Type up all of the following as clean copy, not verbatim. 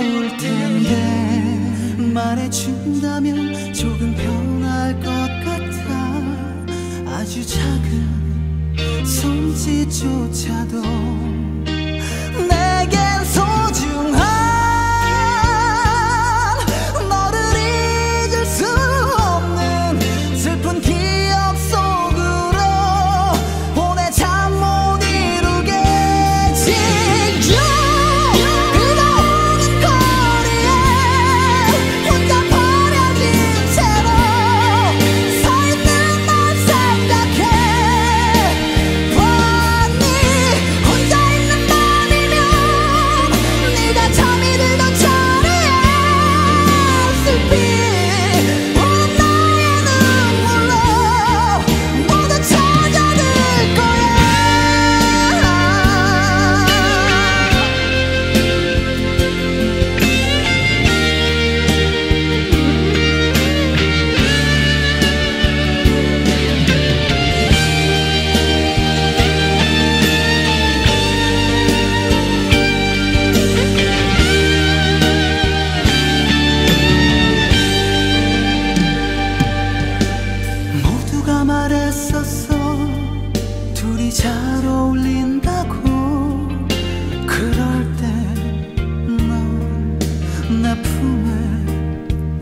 어려울 텐데 말해준다면 조금 변할 것 같아. 아주 작은 손짓조차도 내겐 소중한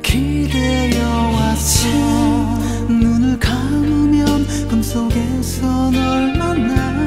기대어왔어. 눈을 감으면 꿈속에서 널 만나.